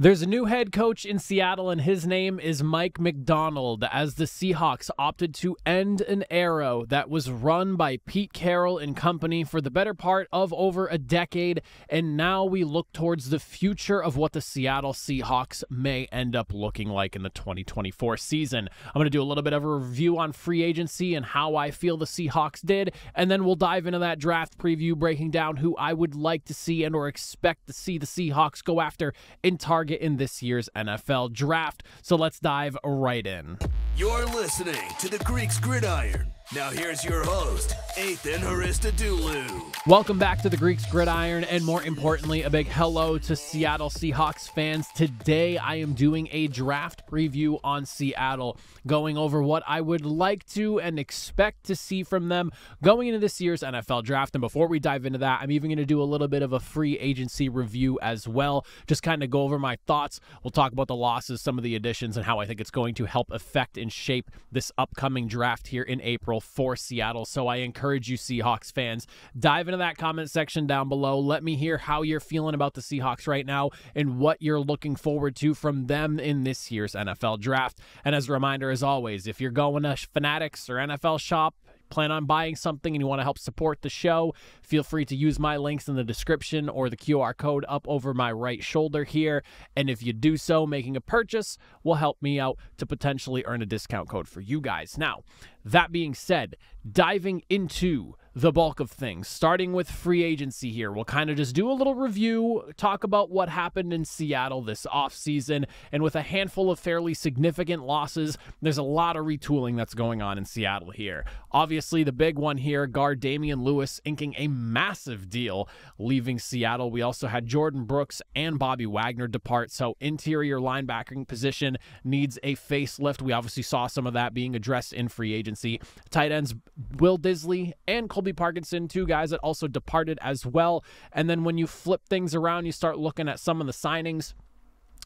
There's a new head coach in Seattle, and his name is Mike McDonald, as the Seahawks opted to end an era that was run by Pete Carroll and company for the better part of over a decade, and now we look towards the future of what the Seattle Seahawks may end up looking like in the 2024 season. I'm going to do a little bit of a review on free agency and how I feel the Seahawks did, and then we'll dive into that draft preview, breaking down who I would like to see and or expect to see the Seahawks go after and target in this year's NFL draft. So let's dive right in. You're listening to The Greek's Gridiron. Now here's your host, Athan Hristodulu. Welcome back to The Greek's Gridiron, and more importantly, a big hello to Seattle Seahawks fans. Today, I am doing a draft preview on Seattle, going over what I would like to and expect to see from them going into this year's NFL draft. And before we dive into that, I'm even going to do a little bit of a free agency review as well, just kind of go over my thoughts. We'll talk about the losses, some of the additions, and how I think it's going to help affect and shape this upcoming draft here in April for Seattle. So I encourage you Seahawks fans, dive into that comment section down below. Let me hear how you're feeling about the Seahawks right now and what you're looking forward to from them in this year's NFL draft. And as a reminder, as always, if you're going to Fanatics or NFL Shop, plan on buying something and you want to help support the show, feel free to use my links in the description or the QR code up over my right shoulder here. And if you do so, making a purchase will help me out to potentially earn a discount code for you guys. Now, that being said, diving into the bulk of things, starting with free agency here, we'll kind of just do a little review, talk about what happened in Seattle this offseason, and with a handful of fairly significant losses, there's a lot of retooling that's going on in Seattle here. Obviously, the big one here, guard Damian Lewis inking a massive deal, leaving Seattle. We also had Jordan Brooks and Bobby Wagner depart, so interior linebacking position needs a facelift. We obviously saw some of that being addressed in free agency. Tight ends Will Disley and Colby Parkinson, two guys that also departed as well. And then when you flip things around, you start looking at some of the signings.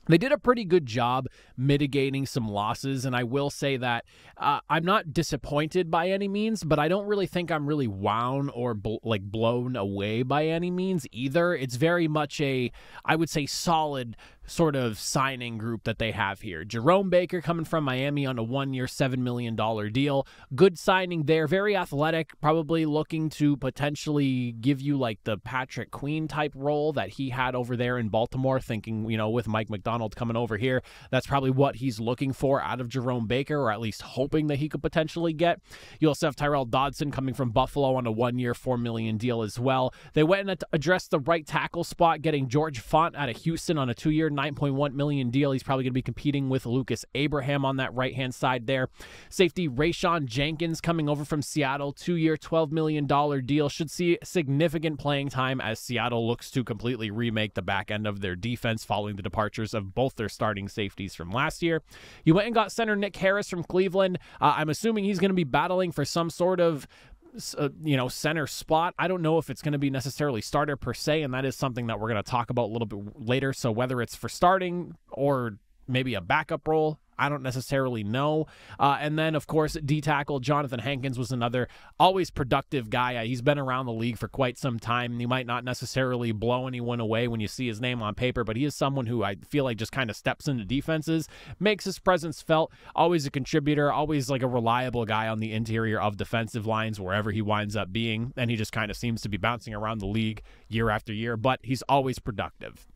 They did a pretty good job mitigating some losses, and I will say that I'm not disappointed by any means, but I don't really think I'm really wound or blown away by any means either. It's very much a, I would say, solid sort of signing group that they have here. Jerome Baker coming from Miami on a one-year, $7 million deal. Good signing there. Very athletic, probably looking to potentially give you like the Patrick Queen type role that he had over there in Baltimore, thinking, you know, with Mike McDonald coming over here, that's probably what he's looking for out of Jerome Baker, or at least hoping that he could potentially get. You also have Tyrell Dodson coming from Buffalo on a one-year, $4 million deal as well. They went and addressed the right tackle spot, getting George Font out of Houston on a two-year, $9.1 million deal. He's probably going to be competing with Lucas Abraham on that right-hand side there. Safety Rayshawn Jenkins coming over from Seattle, two-year, $12 million deal. Should see significant playing time as Seattle looks to completely remake the back end of their defense following the departures of both their starting safeties from last year. You went and got center Nick Harris from Cleveland. I'm assuming he's going to be battling for some sort of center spot. I don't know if it's going to be necessarily starter per se, and that is something that we're going to talk about a little bit later. So whether it's for starting or maybe a backup role, I don't necessarily know. And then, of course, D-tackle Jonathan Hankins was another always productive guy. He's been around the league for quite some time, and he might not necessarily blow anyone away when you see his name on paper, but he is someone who I feel like just kind of steps into defenses, makes his presence felt, always a contributor, always like a reliable guy on the interior of defensive lines wherever he winds up being, and he just kind of seems to be bouncing around the league year after year, but he's always productive.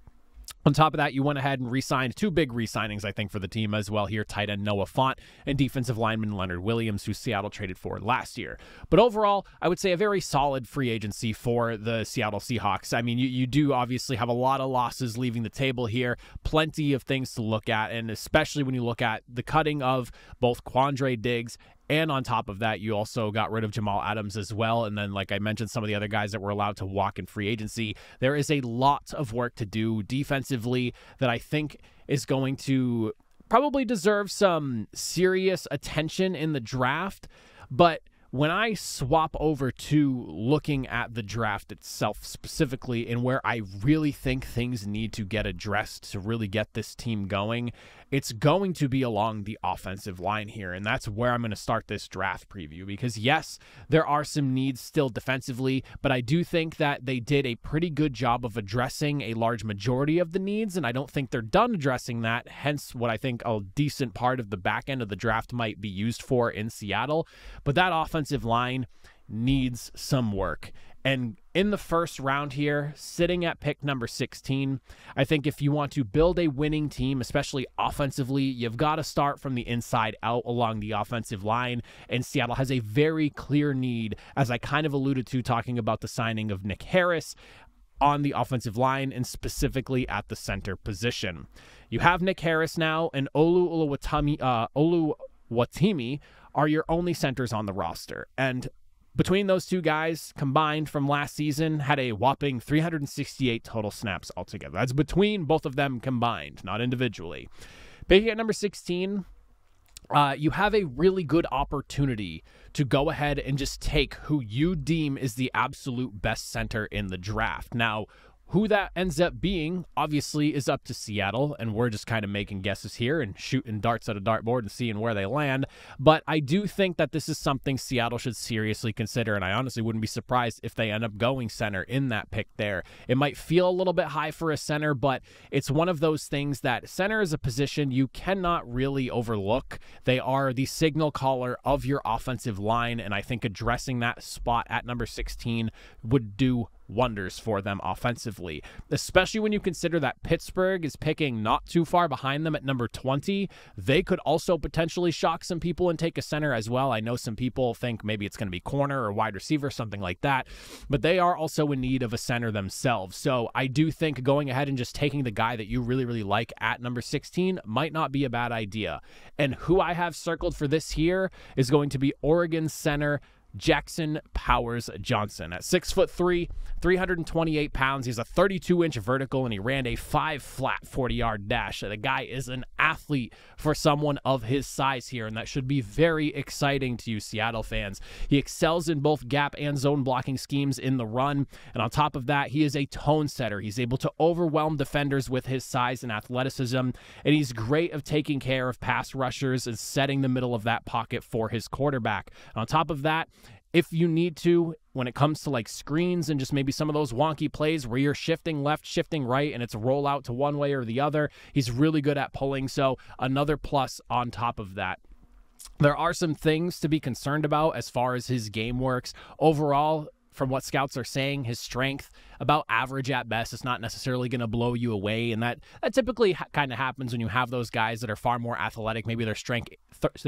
On top of that, you went ahead and re-signed two big re-signings, I think, for the team as well here, tight end Noah Font and defensive lineman Leonard Williams, who Seattle traded for last year. But overall, I would say a very solid free agency for the Seattle Seahawks. I mean, you do obviously have a lot of losses leaving the table here, plenty of things to look at, and especially when you look at the cutting of both Quandre Diggs and on top of that, you also got rid of Jamal Adams as well. And then, like I mentioned, some of the other guys that were allowed to walk in free agency. There is a lot of work to do defensively that I think is going to probably deserve some serious attention in the draft. But when I swap over to looking at the draft itself specifically and where I really think things need to get addressed to really get this team going, it's going to be along the offensive line here. And that's where I'm going to start this draft preview, because yes, there are some needs still defensively, but I do think that they did a pretty good job of addressing a large majority of the needs. And I don't think they're done addressing that. Hence what I think a decent part of the back end of the draft might be used for in Seattle. But that offensive line needs some work. And in the first round here, sitting at pick number 16, I think if you want to build a winning team, especially offensively, you've got to start from the inside out along the offensive line. And Seattle has a very clear need, as I kind of alluded to talking about the signing of Nick Harris, on the offensive line and specifically at the center position. You have Nick Harris now and Olu Oluwatimi are your only centers on the roster. And between those two guys combined from last season had a whopping 368 total snaps altogether. That's between both of them combined, not individually. Picking at number 16, you have a really good opportunity to go ahead and just take who you deem is the absolute best center in the draft. Now, who that ends up being, obviously, is up to Seattle, and we're just kind of making guesses here and shooting darts at a dartboard and seeing where they land. But I do think that this is something Seattle should seriously consider, and I honestly wouldn't be surprised if they end up going center in that pick there. It might feel a little bit high for a center, but it's one of those things that center is a position you cannot really overlook. They are the signal caller of your offensive line, and I think addressing that spot at number 16 would do wonders for them offensively, especially when you consider that Pittsburgh is picking not too far behind them at number 20. They could also potentially shock some people and take a center as well. I know some people think maybe it's going to be corner or wide receiver, something like that, but they are also in need of a center themselves. So I do think going ahead and just taking the guy that you really, really like at number 16 might not be a bad idea. And who I have circled for this year is going to be Oregon center Jackson Powers Johnson. At 6'3", 328 pounds, he's a 32-inch vertical, and he ran a 5-flat 40-yard dash. The guy is an athlete for someone of his size here, and that should be very exciting to you Seattle fans. He excels in both gap and zone blocking schemes in the run, and on top of that, he is a tone setter. He's able to overwhelm defenders with his size and athleticism, and he's great at taking care of pass rushers and setting the middle of that pocket for his quarterback. And on top of that, if you need to, when it comes to like screens and just maybe some of those wonky plays where you're shifting left, shifting right, and it's a roll out to one way or the other, he's really good at pulling. So another plus on top of that. There are some things to be concerned about as far as his game works. Overall, from what scouts are saying, his strength, about average at best. It's not necessarily going to blow you away, and that typically kind of happens when you have those guys that are far more athletic. Maybe their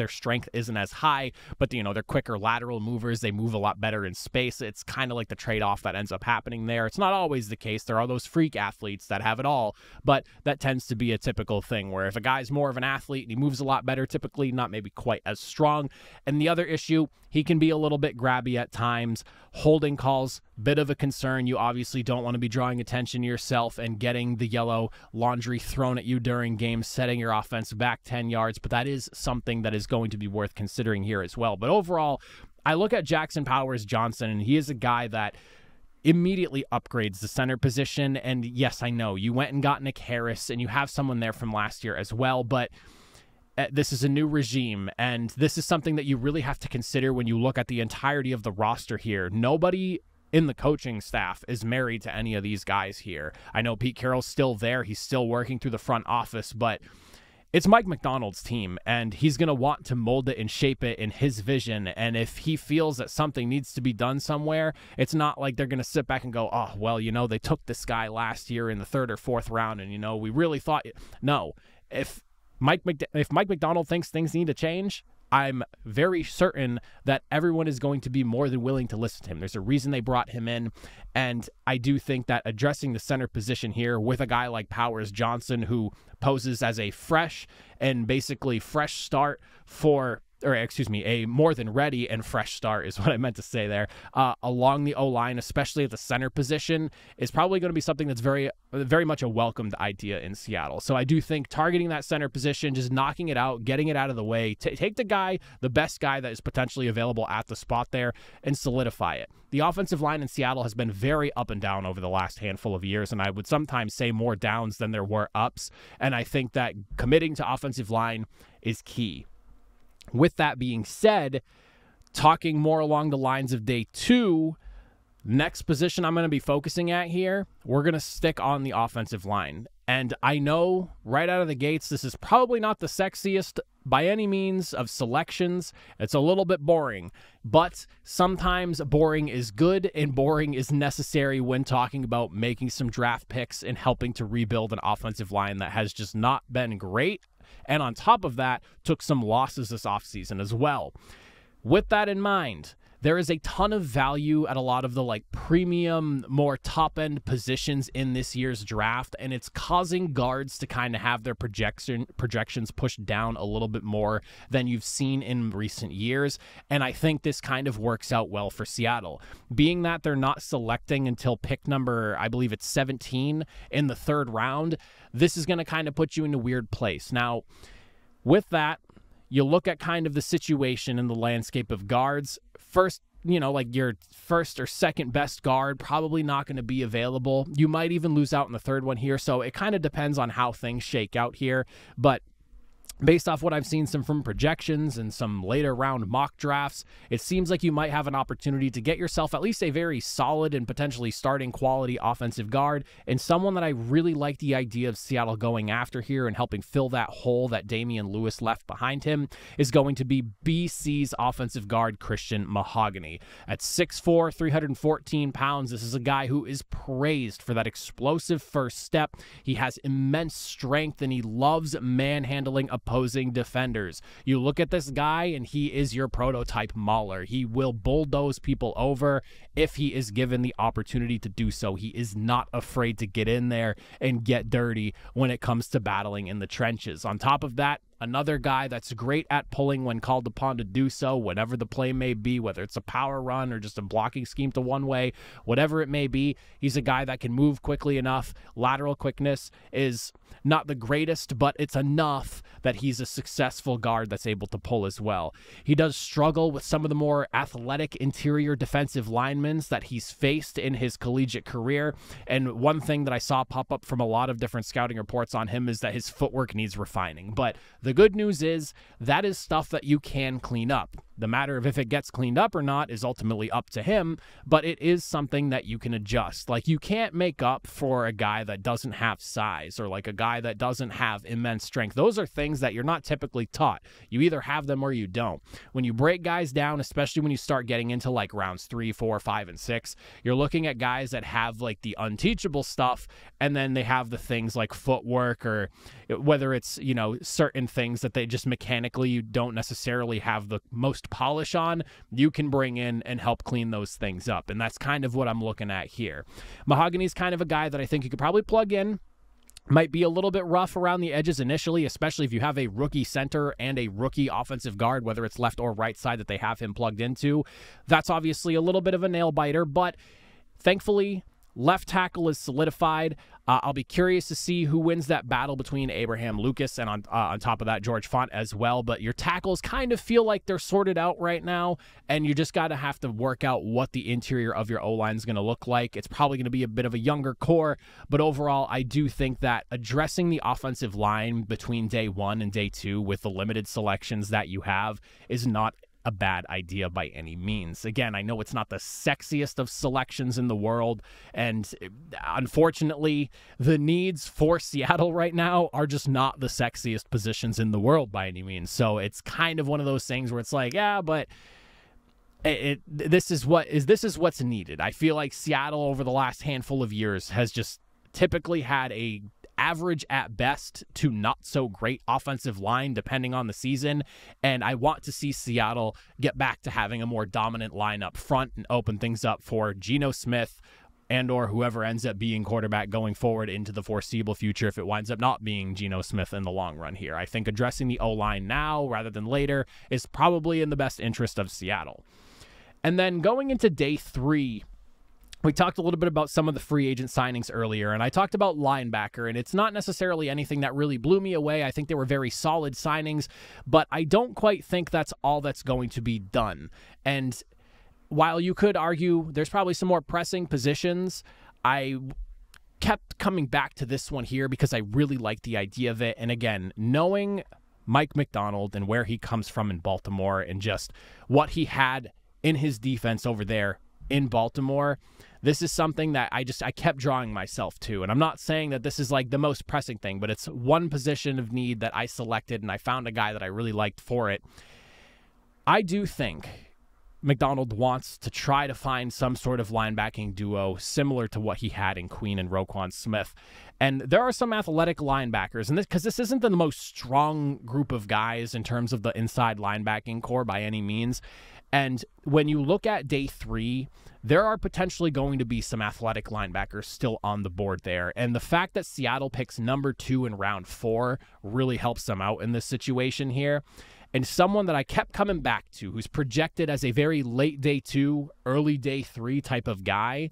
strength isn't as high, but they're quicker lateral movers. They move a lot better in space. It's kind of like the trade-off that ends up happening there. It's not always the case. There are those freak athletes that have it all, but that tends to be a typical thing where if a guy's more of an athlete and he moves a lot better, typically not maybe quite as strong. And the other issue, he can be a little bit grabby at times. Holding calls, bit of a concern. You obviously don't want to be drawing attention to yourself and getting the yellow laundry thrown at you during games, setting your offense back 10 yards, but that is something that is going to be worth considering here as well. But overall, I look at Jackson Powers Johnson, and he is a guy that immediately upgrades the center position. And yes, I know you went and got Nick Harris, and you have someone there from last year as well, but this is a new regime, and this is something that you really have to consider when you look at the entirety of the roster here. Nobody in the coaching staff is married to any of these guys here. I know Pete Carroll's still there. He's still working through the front office, but it's Mike McDonald's team, and he's going to want to mold it and shape it in his vision. And if he feels that something needs to be done somewhere, it's not like they're going to sit back and go, oh, well, they took this guy last year in the 3rd or 4th round, and, we really thought... No, if Mike McDonald thinks things need to change, I'm very certain that everyone is going to be more than willing to listen to him. There's a reason they brought him in, and I do think that addressing the center position here with a guy like Powers Johnson, who poses as a fresh start for or excuse me, a more than ready and fresh start is what I meant to say there. Along the O-line, especially at the center position, is probably going to be something that's very much a welcomed idea in Seattle. So I do think targeting that center position, just knocking it out, getting it out of the way, take the guy, the best guy that is potentially available at the spot there, and solidify it. The offensive line in Seattle has been very up and down over the last handful of years, and I would sometimes say more downs than there were ups, and I think that committing to offensive line is key. With that being said, talking more along the lines of day two, next position I'm going to be focusing at here, we're going to stick on the offensive line. And I know right out of the gates, this is probably not the sexiest by any means of selections. It's a little bit boring, but sometimes boring is good and boring is necessary when talking about making some draft picks and helping to rebuild an offensive line that has just not been great. And on top of that, took some losses this offseason as well. With that in mind, there is a ton of value at a lot of the premium, more top-end positions in this year's draft, and it's causing guards to kind of have their projections pushed down a little bit more than you've seen in recent years, and I think this kind of works out well for Seattle. Being that they're not selecting until pick number, I believe it's 17 in the third round, this is going to kind of put you in a weird place. Now, with that, you look at kind of the situation in the landscape of guards. First, your first or second best guard, probably not going to be available. You might even lose out in the third one here. So it kind of depends on how things shake out here. But based off what I've seen from projections and some later round mock drafts, it seems like you might have an opportunity to get yourself at least a very solid and potentially starting quality offensive guard, and someone that I really like the idea of Seattle going after here and helping fill that hole that Damian Lewis left behind him is going to be BC's offensive guard, Christian Mahogany. At 6'4", 314 pounds, this is a guy who is praised for that explosive first step. He has immense strength, and he loves manhandling opposing defenders. You look at this guy and he is your prototype mauler. He will bulldoze people over if he is given the opportunity to do so. He is not afraid to get in there and get dirty when it comes to battling in the trenches. On top of that, another guy that's great at pulling when called upon to do so, whatever the play may be, whether it's a power run or just a blocking scheme to one way, whatever it may be, he's a guy that can move quickly enough. Lateral quickness is not the greatest, but it's enough that he's a successful guard that's able to pull as well. He does struggle with some of the more athletic interior defensive linemen that he's faced in his collegiate career, and one thing that I saw pop up from a lot of different scouting reports on him is that his footwork needs refining, but the good news is that is stuff that you can clean up. The matter of if it gets cleaned up or not is ultimately up to him, but it is something that you can adjust. You can't make up for a guy that doesn't have size or a guy that doesn't have immense strength. Those are things that you're not typically taught. You either have them or you don't. When you break guys down, especially when you start getting into rounds 3, 4, 5, and 6, you're looking at guys that have the unteachable stuff, and then they have the things like footwork, or whether it's, certain things that they just mechanically you don't necessarily have the most polish on, you can bring in and help clean those things up. And that's kind of what I'm looking at here. Mahogany's kind of a guy that I think you could probably plug in. Might be a little bit rough around the edges initially, especially if you have a rookie center and a rookie offensive guard, whether it's left or right side that they have him plugged into. That's obviously a little bit of a nail biter, but thankfully, left tackle is solidified. I'll be curious to see who wins that battle between Abraham Lucas and on top of that, George Font as well. But your tackles kind of feel like they're sorted out right now, and you just got to have to work out what the interior of your O-line is going to look like. It's probably going to be a bit of a younger core, but overall, I do think that addressing the offensive line between day one and day two with the limited selections that you have is not a bad idea by any means. Again, I know it's not the sexiest of selections in the world, and unfortunately, the needs for Seattle right now are just not the sexiest positions in the world by any means. So it's kind of one of those things where it's yeah, but this is what's needed. I feel like Seattle over the last handful of years has just typically had a average at best to not so great offensive line depending on the season, and I want to see Seattle get back to having a more dominant line up front and open things up for Geno Smith, and or whoever ends up being quarterback going forward into the foreseeable future if it winds up not being Geno Smith in the long run here. I think addressing the O-line now rather than later is probably in the best interest of Seattle. And then going into day 3, we talked a little bit about some of the free agent signings earlier, and I talked about linebacker, and it's not necessarily anything that really blew me away. I think they were very solid signings, but I don't quite think that's all that's going to be done. And while you could argue there's probably some more pressing positions, I kept coming back to this one here because I really like the idea of it. And again, knowing Mike McDonald and where he comes from in Baltimore and just what he had in his defense over there in Baltimore, this is something that I kept drawing myself to. And I'm not saying that this is like the most pressing thing, but it's one position of need that I selected, and I found a guy that I really liked for it. I do think McDonald wants to try to find some sort of linebacking duo similar to what he had in Queen and Roquan Smith. And there are some athletic linebackers, and because this isn't the most strong group of guys in terms of the inside linebacking core by any means. And when you look at day 3, there are potentially going to be some athletic linebackers still on the board there. And the fact that Seattle picks number 2 in round 4 really helps them out in this situation here. And someone that I kept coming back to, who's projected as a very late day 2, early day 3 type of guy,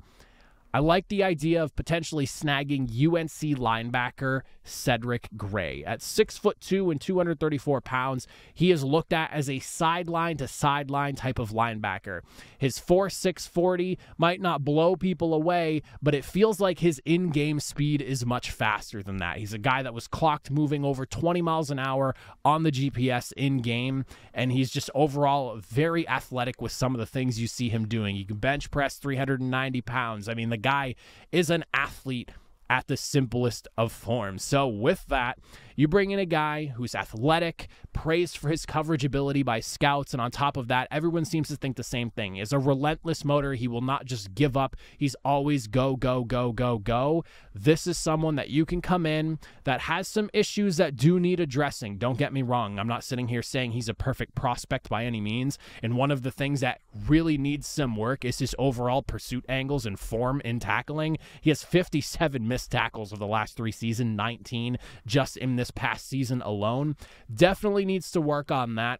I like the idea of potentially snagging UNC linebacker Cedric Gray. At 6'2" and 234 pounds, he is looked at as a sideline-to-sideline type of linebacker. His 4.6 40 might not blow people away, but it feels like his in-game speed is much faster than that. He's a guy that was clocked moving over 20 miles an hour on the GPS in-game, and he's just overall very athletic with some of the things you see him doing. You can bench press 390 pounds. I mean, the guy is an athlete at the simplest of forms. So with that, you bring in a guy who's athletic, praised for his coverage ability by scouts, and on top of that, everyone seems to think the same thing. Is a relentless motor. He will not just give up. He's always go, go, go, go, go. This is someone that you can come in that has some issues that do need addressing. Don't get me wrong. I'm not sitting here saying he's a perfect prospect by any means, and one of the things that really needs some work is his overall pursuit angles and form in tackling. He has 57 misses tackles over the last 3 seasons, 19 just in this past season alone. Definitely needs to work on that.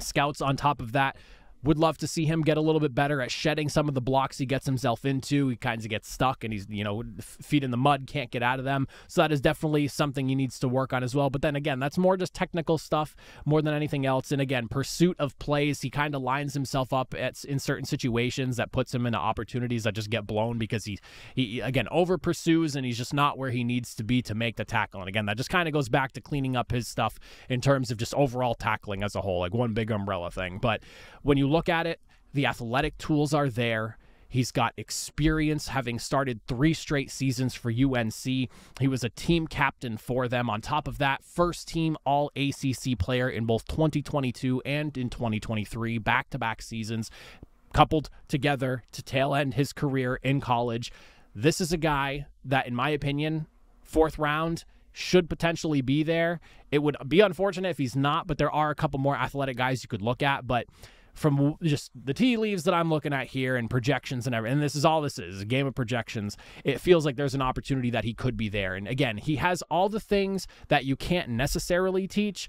Scouts, on top of that, would love to see him get a little bit better at shedding some of the blocks he gets himself into. He kind of gets stuck and he's, you know, feet in the mud, can't get out of them. So that is definitely something he needs to work on as well. But then again, that's more just technical stuff more than anything else. And again, pursuit of plays, he kind of lines himself up in certain situations that puts him into opportunities that just get blown because he again, over pursues, and he's just not where he needs to be to make the tackle. And again, that just kind of goes back to cleaning up his stuff in terms of just overall tackling as a whole, like one big umbrella thing. But when you look at it, the athletic tools are there. He's got experience, having started 3 straight seasons for UNC. He was a team captain for them. On top of that, first-team All-ACC player in both 2022 and in 2023, back-to-back seasons, coupled together to tail end his career in college. This is a guy that, in my opinion, 4th round, should potentially be there. It would be unfortunate if he's not, but there are a couple more athletic guys you could look at. But from just the tea leaves that I'm looking at here and projections and everything, and this is all this is, a game of projections, it feels like there's an opportunity that he could be there. And again, he has all the things that you can't necessarily teach,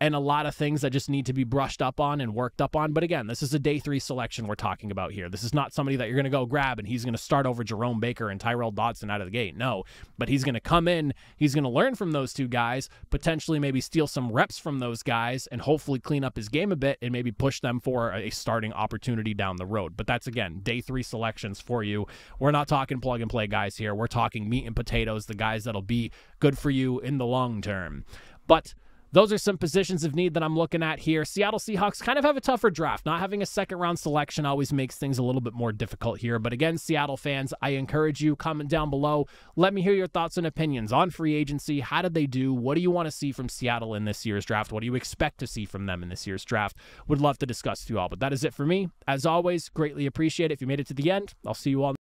and a lot of things that just need to be brushed up on and worked up on. But again, this is a day 3 selection we're talking about here. This is not somebody that you're going to go grab and he's going to start over Jerome Baker and Tyrell Dodson out of the gate. No, but he's going to come in, he's going to learn from those 2 guys, potentially maybe steal some reps from those guys, and hopefully clean up his game a bit and maybe push them for a starting opportunity down the road. But that's, again, day 3 selections for you. We're not talking plug and play guys here. We're talking meat and potatoes, the guys that'll be good for you in the long term. But those are some positions of need that I'm looking at here. Seattle Seahawks kind of have a tougher draft. Not having a second-round selection always makes things a little bit more difficult here. But again, Seattle fans, I encourage you, comment down below. Let me hear your thoughts and opinions on free agency. How did they do? What do you want to see from Seattle in this year's draft? What do you expect to see from them in this year's draft? Would love to discuss with you all. But that is it for me. As always, greatly appreciate it. If you made it to the end, I'll see you all next time.